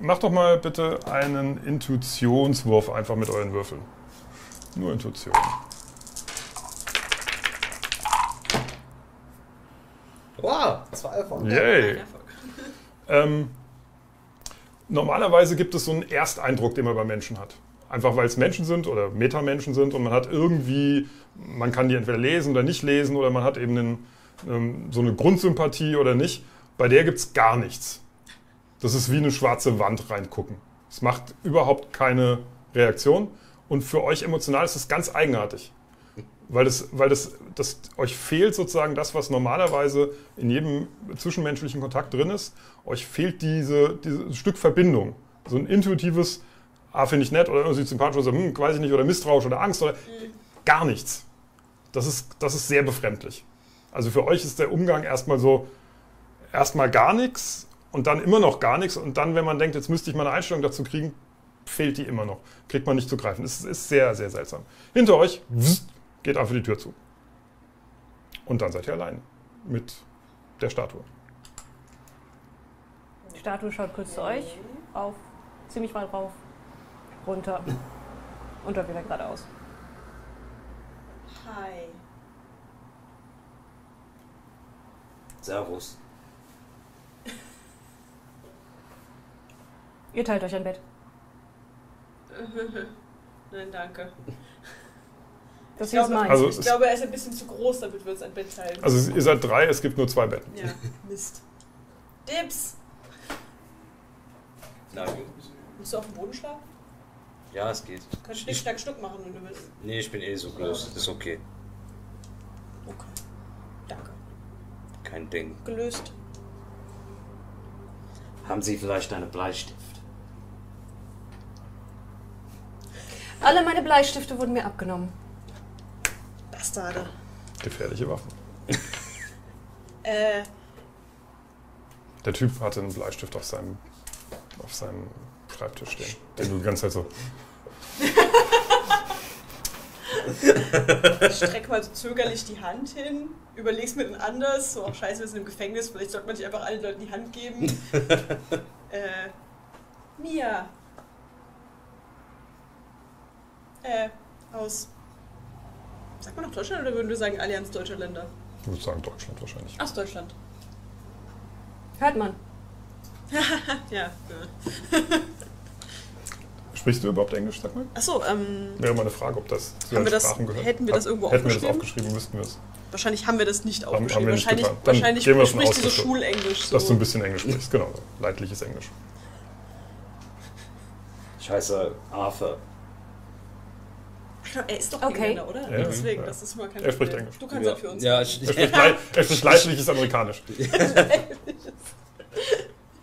macht doch mal bitte einen Intuitionswurf einfach mit euren Würfeln. Nur Intuition. Wow, das war Erfolg. Yay. Ähm, normalerweise gibt es so einen Ersteindruck, den man bei Menschen hat. Einfach weil es Menschen sind oder Metamenschen sind und man hat irgendwie, man kann die entweder lesen oder nicht lesen oder man hat eben einen, ähm, so eine Grundsympathie oder nicht. Bei der gibt es gar nichts. Das ist wie eine schwarze Wand reingucken. Es macht überhaupt keine Reaktion und für euch emotional ist es ganz eigenartig. Weil, das, weil das, das euch fehlt sozusagen das, was normalerweise in jedem zwischenmenschlichen Kontakt drin ist. Euch fehlt diese, dieses Stück Verbindung. So ein intuitives, ah, finde ich nett oder irgendwie sympathisch oder hm, weiß ich nicht, oder misstrauisch oder Angst oder mhm. gar nichts. Das ist, das ist sehr befremdlich. Also für euch ist der Umgang erstmal so, erstmal gar nichts und dann immer noch gar nichts und dann, wenn man denkt, jetzt müsste ich mal eine Einstellung dazu kriegen, fehlt die immer noch. Kriegt man nicht zu greifen. Es ist sehr, sehr seltsam. Hinter euch wst, geht einfach die Tür zu. Und dann seid ihr allein mit der Statue. Die Statue schaut kurz zu euch, auf, ziemlich weit rauf, runter und dann wieder geradeaus. Hi. Servus. Ihr teilt euch ein Bett. Nein, danke. Das ich, glaube, also ich glaube, er ist ein bisschen zu groß, damit wir uns ein Bett teilen. Also ihr seid drei, es gibt nur zwei Betten. Ja, Mist. Dips! Nein. Willst du auf dem Boden schlafen? Ja, es geht. Kannst du Schnick, Schnack, Schnuck machen, wenn du willst. Nee, ich bin eh so groß, das ist okay. Okay. Danke. Kein Ding. Gelöst. Haben Sie vielleicht einen Bleistift? Alle meine Bleistifte wurden mir abgenommen. Bastarde. Gefährliche Waffen. äh. Der Typ hatte einen Bleistift auf seinem, auf seinem Schreibtisch stehen, den du die ganze Zeit so... Ich strecke mal so zögerlich die Hand hin, überleg's mir dann anders, so, ach scheiße, wir sind im Gefängnis, vielleicht sollte man sich einfach allen Leuten die Hand geben. äh, Mia. Äh, aus... Sagt man noch Deutschland oder würden wir sagen Allianz Deutscher Länder? Ich würde sagen Deutschland wahrscheinlich. Aus Deutschland. Hört man. Ja. Sprichst du überhaupt Englisch, sag mal? Achso, ähm... Wäre mal eine Frage, ob das zu den Sprachen gehört. Hätten wir das irgendwo aufgeschrieben? Hätten wir das aufgeschrieben, wüssten wir es. Wahrscheinlich haben wir das nicht aufgeschrieben. Haben wir nicht wahrscheinlich getan. Dann wahrscheinlich gehen wir sprichst aus, du so Schulenglisch. So. Dass du ein bisschen Englisch sprichst, genau. Leidliches Englisch. Scheiße, Arthur. Er ist doch okay. Engländer, oder? Ja, deswegen, ja. Das ist mal kein Problem. Er spricht Englisch. Du kannst ja. Das für uns. Ja, ich, er spricht, le er spricht leidliches Amerikanisch.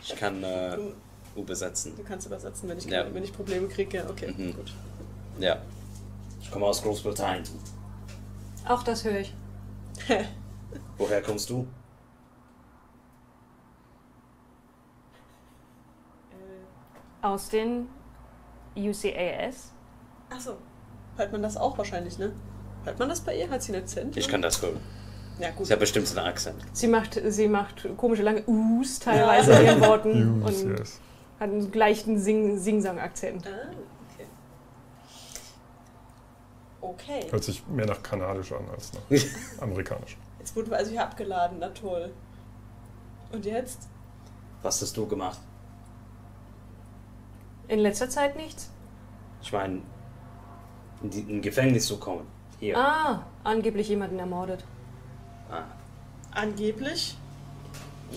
Ich kann äh, du, übersetzen. Du kannst übersetzen, wenn ich, ja. wenn ich Probleme kriege. Ja, okay, mhm. Gut. Ja. Ich komme aus Großbritannien. Auch das höre ich. Woher kommst du? Aus den U C A S. Ach so. Hört man das auch wahrscheinlich, ne? Hört man das bei ihr? Hat sie einen Akzent? Ich kann das hören. Ja, gut. Sie hat bestimmt einen Akzent. Sie macht, sie macht komische lange U's teilweise in ihren Worten und yes. Hat einen gleichen Sing Sing-Sang-Akzent. Ah, okay. Okay. Hört sich mehr nach Kanadisch an als nach Amerikanisch. Jetzt wurden wir also hier abgeladen, na toll. Und jetzt? Was hast du gemacht? In letzter Zeit nichts. Ich meine... in ein Gefängnis zu kommen. Hier. Ah, angeblich jemanden ermordet. Ah. Angeblich?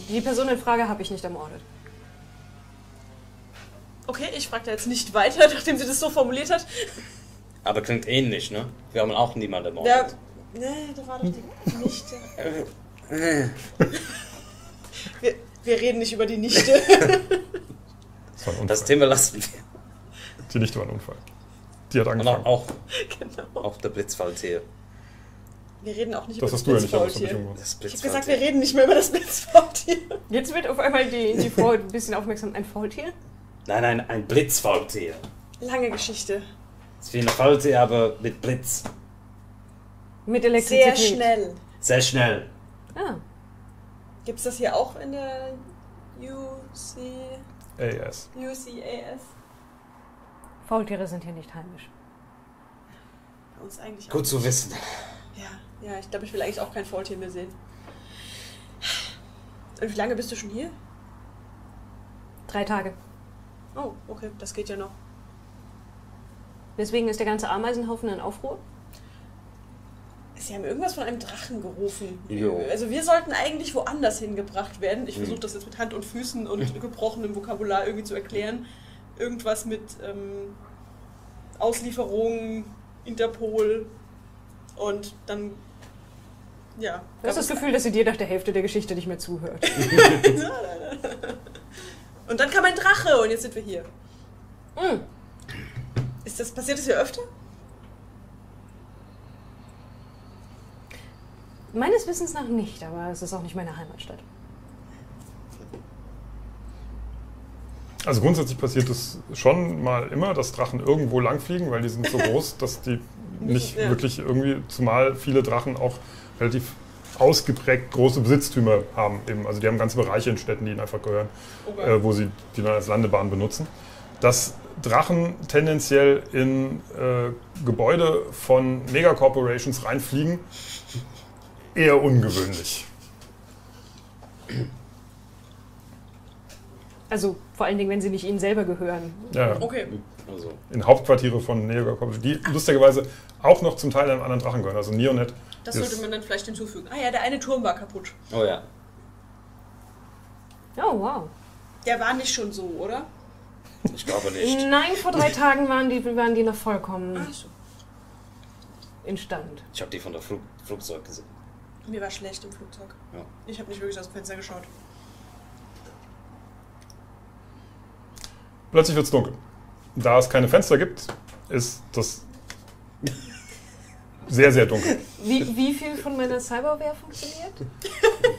Die Person in Frage habe ich nicht ermordet. Okay, ich frage da jetzt nicht weiter, nachdem sie das so formuliert hat. Aber klingt ähnlich, ne? Wir haben auch niemanden ermordet. Ja, nee, da war doch die Nichte. wir, wir reden nicht über die Nichte. Das, war ein das Thema lassen wir. Die Nichte war ein Unfall. Die hat angefangen. Und auch, auch, genau. Auch der Blitzfalltee. Wir reden auch nicht das über das Blitzfaultier. Das hast du ja nicht über das Blitzfaultier. Ich habe gesagt, wir reden nicht mehr über das Blitzfaultier. Jetzt wird auf einmal die, die Frau ein bisschen aufmerksam. Ein Faultier? Nein, nein, ein Blitzfaultier. Lange Geschichte. Es ist wie eine Faultier, aber mit Blitz. Mit Elektrizität. Sehr schnell. Sehr schnell. Ah. Gibt es das hier auch in der U C A S? U C A S. Faultiere sind hier nicht heimisch. Bei uns eigentlich auch. Gut zu wissen. Ja, ja, ich glaube, ich will eigentlich auch kein Faultier mehr sehen. Und wie lange bist du schon hier? Drei Tage. Oh, okay, das geht ja noch. Deswegen ist der ganze Ameisenhaufen in Aufruhr? Sie haben irgendwas von einem Drachen gerufen. Jo. Also wir sollten eigentlich woanders hingebracht werden. Ich hm. versuche das jetzt mit Hand und Füßen und gebrochenem Vokabular irgendwie zu erklären. Irgendwas mit ähm, Auslieferung, Interpol und dann, ja. Du hast das Gefühl, dass sie dir nach der Hälfte der Geschichte nicht mehr zuhört. Und dann kam ein Drache und jetzt sind wir hier. Hm. Ist das, passiert das hier öfter? Meines Wissens nach nicht, aber es ist auch nicht meine Heimatstadt. Also grundsätzlich passiert es schon mal immer, dass Drachen irgendwo langfliegen, weil die sind so groß, dass die nicht ja. wirklich irgendwie, zumal viele Drachen auch relativ ausgeprägt große Besitztümer haben eben. Also die haben ganze Bereiche in Städten, die ihnen einfach gehören, okay. äh, wo sie die dann als Landebahn benutzen. Dass Drachen tendenziell in äh, Gebäude von Megacorporations reinfliegen, eher ungewöhnlich. Also vor allen Dingen, wenn sie nicht ihnen selber gehören. Ja, okay. Also in Hauptquartiere von Neonet, die lustigerweise auch noch zum Teil einem anderen Drachen gehören. Also Neonet. Das sollte man dann vielleicht hinzufügen. Ah ja, der eine Turm war kaputt. Oh ja. Oh wow. Der war nicht schon so, oder? Ich glaube nicht. Nein, vor drei Tagen waren die, waren die noch vollkommen Ach so. instand. Ich habe die von der Flug, Flugzeug gesehen. Mir war schlecht im Flugzeug. Ja. Ich habe nicht wirklich aus dem Fenster geschaut. Plötzlich wird es dunkel. Da es keine Fenster gibt, ist das sehr, sehr dunkel. Wie, wie viel von meiner Cyberware funktioniert?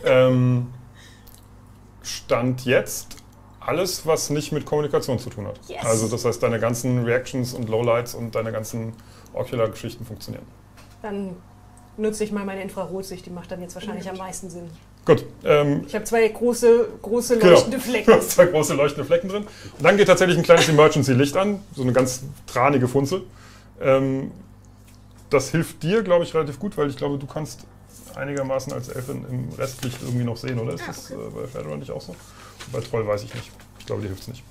ähm, Stand jetzt alles, was nicht mit Kommunikation zu tun hat. Yes. Also das heißt, deine ganzen Reactions und Lowlights und deine ganzen Ocular-Geschichten funktionieren. Dann nutze ich mal meine Infrarotsicht, die macht dann jetzt wahrscheinlich am meisten Sinn. Gut. Ähm, ich habe zwei große, große leuchtende genau. Flecken. Zwei große leuchtende Flecken drin. Und dann geht tatsächlich ein kleines Emergency-Licht an, so eine ganz tranige Funzel. Ähm, das hilft dir, glaube ich, relativ gut, weil ich glaube, du kannst einigermaßen als Elfin im Restlicht irgendwie noch sehen, oder? Ist ah, okay. das äh, bei Shadowrun nicht auch so? Bei Troll weiß ich nicht. Ich glaube, dir hilft es nicht.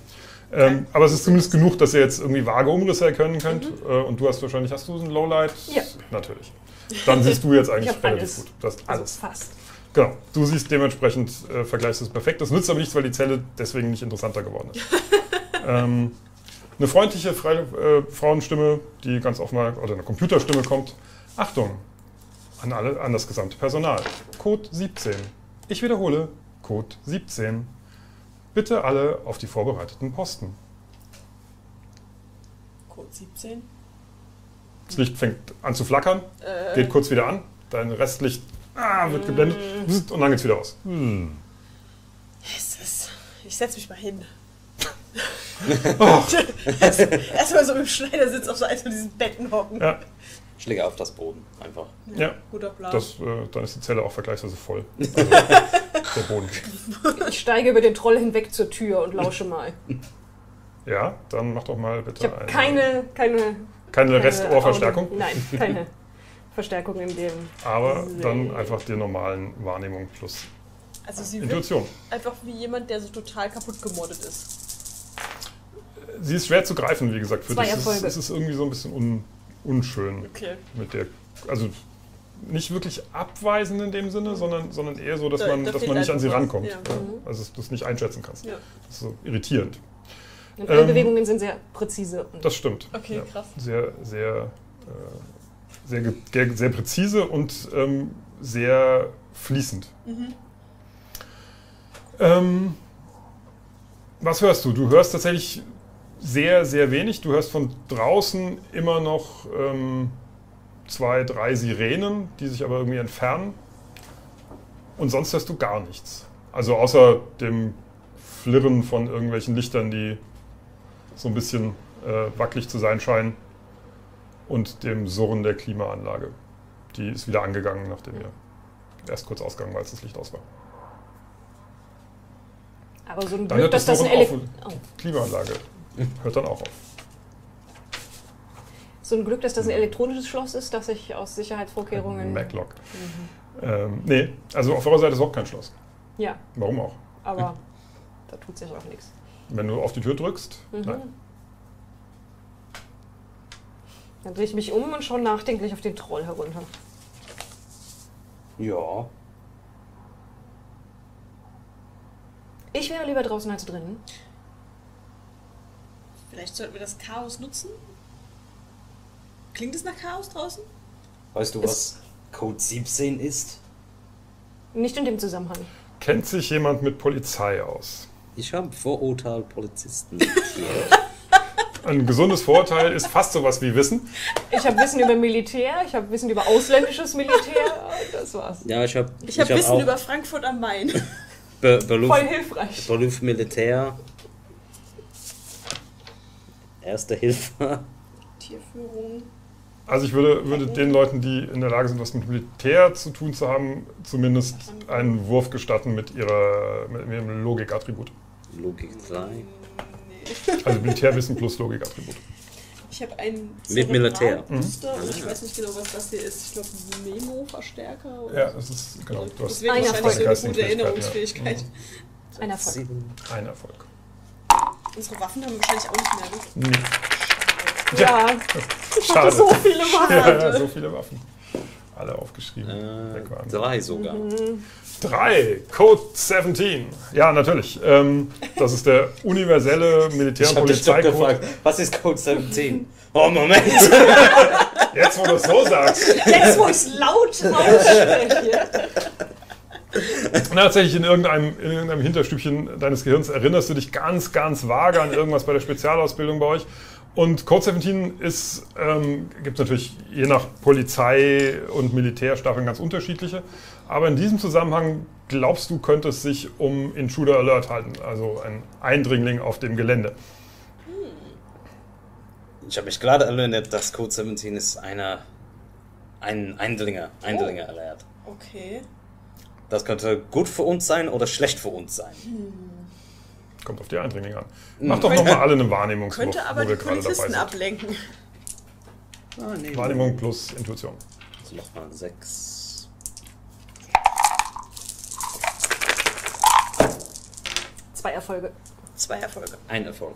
Ähm, aber es ist zumindest genug, dass ihr jetzt irgendwie vage Umrisse erkennen könnt. Mhm. Äh, und du hast wahrscheinlich, hast du so ein Lowlight? Ja. Natürlich. Dann siehst du jetzt eigentlich relativ alles. gut. Das ist alles. Also fast. Genau. Du siehst dementsprechend, äh, vergleichst es perfekt. Das nützt aber nichts, weil die Zelle deswegen nicht interessanter geworden ist. ähm, eine freundliche Fre äh, Frauenstimme, die ganz offenbar, oder eine Computerstimme kommt. Achtung an, alle, an das gesamte Personal. Code siebzehn. Ich wiederhole, Code siebzehn. Bitte alle auf die vorbereiteten Posten. Code siebzehn. Das Licht fängt an zu flackern, äh. geht kurz wieder an, dein Restlicht ah, wird geblendet und dann geht's wieder aus. Hm. Jesus. Ich setze mich mal hin. oh. Erstmal so mit dem Schneidersitz auf so eins von diesen Betten hocken. Ja. Ich lege auf das Boden einfach. Ja, ja. Guter Plan. Das, äh, dann ist die Zelle auch vergleichsweise voll. Also der Boden. Ich steige über den Troll hinweg zur Tür und lausche mal. Ja, dann mach doch mal bitte ich eine... Keine, keine... Keine, keine Restohrverstärkung? Nein, keine Verstärkung in dem. Aber See. dann einfach die normalen Wahrnehmung plus also sie Intuition. Einfach wie jemand, der so total kaputt gemordet ist. Sie ist schwer zu greifen, wie gesagt. Für Zwei dich ist, ist es irgendwie so ein bisschen un, unschön. Okay. Mit der, also nicht wirklich abweisend in dem Sinne, sondern, sondern eher so, dass da, man, da dass man nicht an sie rankommt. Ja. Ja. Also dass du es nicht einschätzen kannst. Ja. Das ist so irritierend. Und alle ähm, Bewegungen sind sehr präzise. Und das stimmt. Okay, ja. Krass. Sehr, sehr, äh, sehr, sehr, sehr präzise und ähm, sehr fließend. Mhm. Ähm, was hörst du? Du hörst tatsächlich sehr, sehr wenig. Du hörst von draußen immer noch ähm, zwei, drei Sirenen, die sich aber irgendwie entfernen. Und sonst hörst du gar nichts. Also außer dem Flirren von irgendwelchen Lichtern, die so ein bisschen äh, wackelig zu sein scheinen. Und dem Surren der Klimaanlage. Die ist wieder angegangen, nachdem wir erst kurz ausgegangen, als das Licht aus war. Aber so ein Glück, dass das, das eine Elekt oh. Klimaanlage hört dann auch auf. So ein Glück, dass das ein elektronisches Schloss ist, dass ich aus Sicherheitsvorkehrungen... Maglock. Mhm. Ähm, nee, also auf eurer Seite ist auch kein Schloss. Ja. Warum auch? Aber hm. da tut sich auch nichts. Wenn du auf die Tür drückst? Mhm. Nein. Dann drehe ich mich um und schaue nachdenklich auf den Troll herunter. Ja. Ich wäre lieber draußen als drinnen. Vielleicht sollten wir das Chaos nutzen? Klingt es nach Chaos draußen? Weißt du, was Code siebzehn ist? Nicht in dem Zusammenhang. Kennt sich jemand mit Polizei aus? Ich habe Vorurteil Polizisten. Ein gesundes Vorurteil ist fast sowas wie Wissen. Ich habe Wissen über Militär, ich habe Wissen über ausländisches Militär, das war's. Ja, ich habe ich hab ich hab Wissen über Frankfurt am Main. Be Beruf, voll hilfreich. Beruf Militär. Erste Hilfe. Tierführung. Also ich würde, würde den Leuten, die in der Lage sind, was mit Militär zu tun zu haben, zumindest einen Wurf gestatten mit ihrer mit ihrem Logik-Attribut. Logik drei. Nee. Also Militärwissen plus Logik-Attribut. Ich habe einen mit Militär. Mhm. Also ich weiß nicht genau, was das hier ist. Ich glaube, Memo-Verstärker. Oder ja, das ist genau. Du hast ein Erfolg. So eine gute Erinnerungsfähigkeit. Ja. Mhm. Ein Erfolg. Ein Erfolg. Unsere Waffen haben wir wahrscheinlich auch nicht mehr. Nee. Ja. ja. Schade. So viele Waffen. Ja, ja, so viele Waffen. Alle aufgeschrieben. Äh, drei sogar. Mhm. Drei. Code siebzehn. Ja, natürlich. Ähm, das ist der universelle Militär- und Polizeicode. Was ist Code siebzehn? Oh, Moment. Jetzt, wo du es so sagst. Jetzt, wo ich es laut ausspreche. Und tatsächlich in irgendeinem, in irgendeinem Hinterstübchen deines Gehirns erinnerst du dich ganz, ganz vage an irgendwas bei der Spezialausbildung bei euch. Und Code siebzehn ist, ähm, gibt es natürlich je nach Polizei und Militärstaffeln ganz unterschiedliche. Aber in diesem Zusammenhang glaubst du, könnte es sich um Intruder Alert halten, also ein Eindringling auf dem Gelände. Ich habe mich gerade erinnert, dass Code siebzehn ist einer, ein Eindringer, Eindringer Alert. Oh, okay. Das könnte gut für uns sein oder schlecht für uns sein. Hm. Kommt auf die Eindringlinge an. Mach doch nochmal alle eine Wahrnehmungswurf. Könnte aber wo wir die Polizisten ablenken. Ah, nee, Wahrnehmung nee. plus Intuition. Also nochmal sechs. Zwei Erfolge. Zwei Erfolge. Ein Erfolg.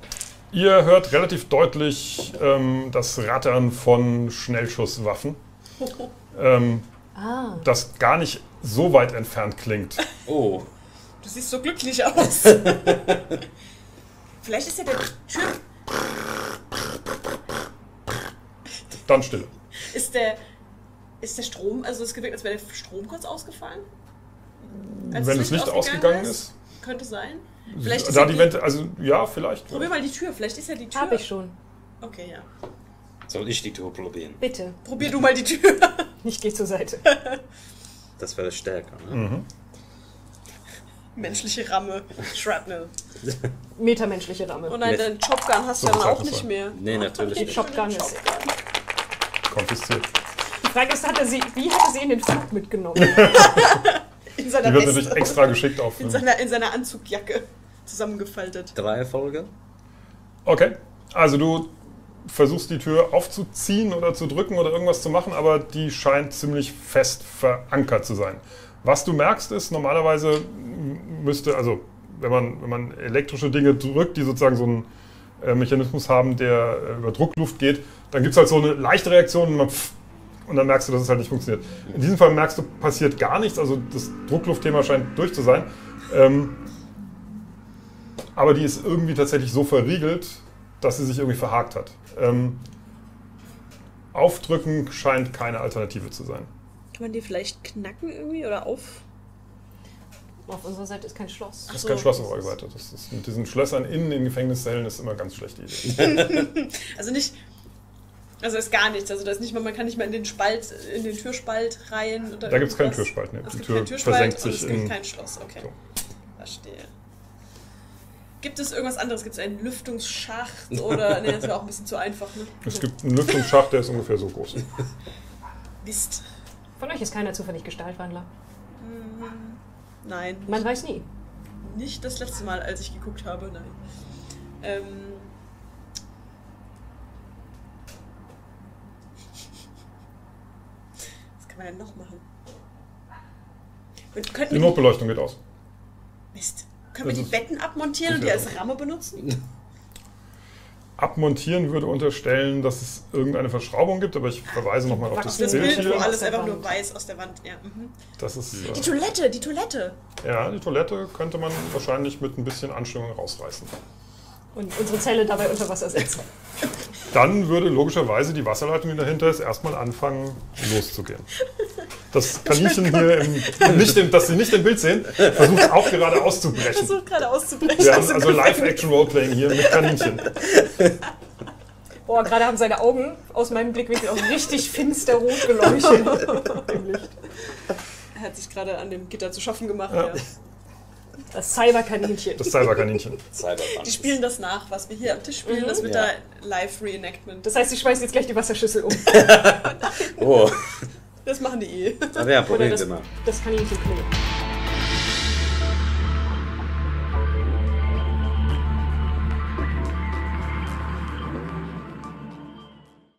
Ihr hört relativ deutlich ähm, das Rattern von Schnellschusswaffen. ähm, ah. Das gar nicht so weit entfernt klingt. Oh. Du siehst so glücklich aus. Vielleicht ist ja der Typ... Dann still. Ist der, ist der Strom, also es gewirkt, als wäre der Strom kurz ausgefallen? Als Wenn das Licht, Licht ausgegangen ist, ist? Könnte sein. Vielleicht ist da ja die Wände, also ja, vielleicht. Probier ja. mal die Tür, vielleicht ist ja die Tür. Hab ich schon. Okay, ja. Soll ich die Tür probieren? Bitte. Probier du mal die Tür. Ich gehe zur Seite. Das wäre stärker, ne? Mhm. Menschliche Ramme, Shrapnel. Metamenschliche Ramme. Oh nein, deinen Shotgun hast du so dann auch nicht mehr. Nee, natürlich nicht. Shotgun ist konfisziert. Die Frage ist, hat er sie, wie hat er sie in den Flug mitgenommen? in seiner die wird natürlich extra geschickt auf. In seiner, in seiner Anzugjacke zusammengefaltet. Drei Erfolge. Okay, also du versuchst die Tür aufzuziehen oder zu drücken oder irgendwas zu machen, aber die scheint ziemlich fest verankert zu sein. Was du merkst ist, normalerweise müsste, also wenn man, wenn man elektrische Dinge drückt, die sozusagen so einen äh, Mechanismus haben, der äh, über Druckluft geht, dann gibt es halt so eine leichte Reaktion und man pff, und dann merkst du, dass es halt nicht funktioniert. In diesem Fall merkst du, passiert gar nichts, also das Druckluftthema scheint durch zu sein. Ähm, aber die ist irgendwie tatsächlich so verriegelt, dass sie sich irgendwie verhakt hat. Ähm, aufdrücken scheint keine Alternative zu sein. Kann man die vielleicht knacken irgendwie oder auf? Auf unserer Seite ist kein Schloss. Das ist kein Schloss auf eurer Seite. Das ist mit diesen Schlössern innen in Gefängniszellen ist immer ganz schlechte Idee. Also nicht Also ist gar nichts. Also da ist nicht mal, man kann nicht mal in den Spalt, in den Türspalt rein. Oder da gibt es keinen Türspalt, ne? Die Tür keinen Türspalt versenkt sich. Es gibt in kein Schloss, okay. So. Verstehe. Gibt es irgendwas anderes? Gibt es einen Lüftungsschacht oder? Ne, das wäre auch ein bisschen zu einfach, ne? Es gibt einen Lüftungsschacht, der ist ungefähr so groß. Mist. Von euch ist keiner zufällig Gestaltwandler? Mm, nein. Man weiß nie. Nicht das letzte Mal, als ich geguckt habe, nein. Ähm. Was kann man denn noch machen? Die Notbeleuchtung geht aus. Mist. Können wir die Betten abmontieren und die als Ramme benutzen? Abmontieren würde unterstellen, dass es irgendeine Verschraubung gibt, aber ich verweise nochmal auf das Bild hier. Alles einfach nur weiß aus der Wand. Ja. Mhm. Das ist, äh, die Toilette, die Toilette! Ja, die Toilette könnte man wahrscheinlich mit ein bisschen Anstrengung rausreißen. Und unsere Zelle dabei unter Wasser setzen. Dann würde logischerweise die Wasserleitung, die dahinter ist, erstmal anfangen loszugehen. Das Kaninchen hier, im, nicht im, das Sie nicht im Bild sehen, versucht auch gerade auszubrechen. Versucht gerade auszubrechen. Wir haben also Live-Action-Roleplaying hier mit Kaninchen. Boah, gerade haben seine Augen aus meinem Blickwinkel auch richtig finster rot geleuchtet. Er hat sich gerade an dem Gitter zu schaffen gemacht, ja. Ja. Das Cyberkaninchen. Das Cyberkaninchen. Die spielen das nach, was wir hier am Tisch spielen, mhm. das wird ja. da Live-Reenactment. Das heißt, sie schmeißen jetzt gleich die Wasserschüssel um. Oh. Das machen die eh. Aber ja, Problem das, immer. Das Kaninchen klingelt.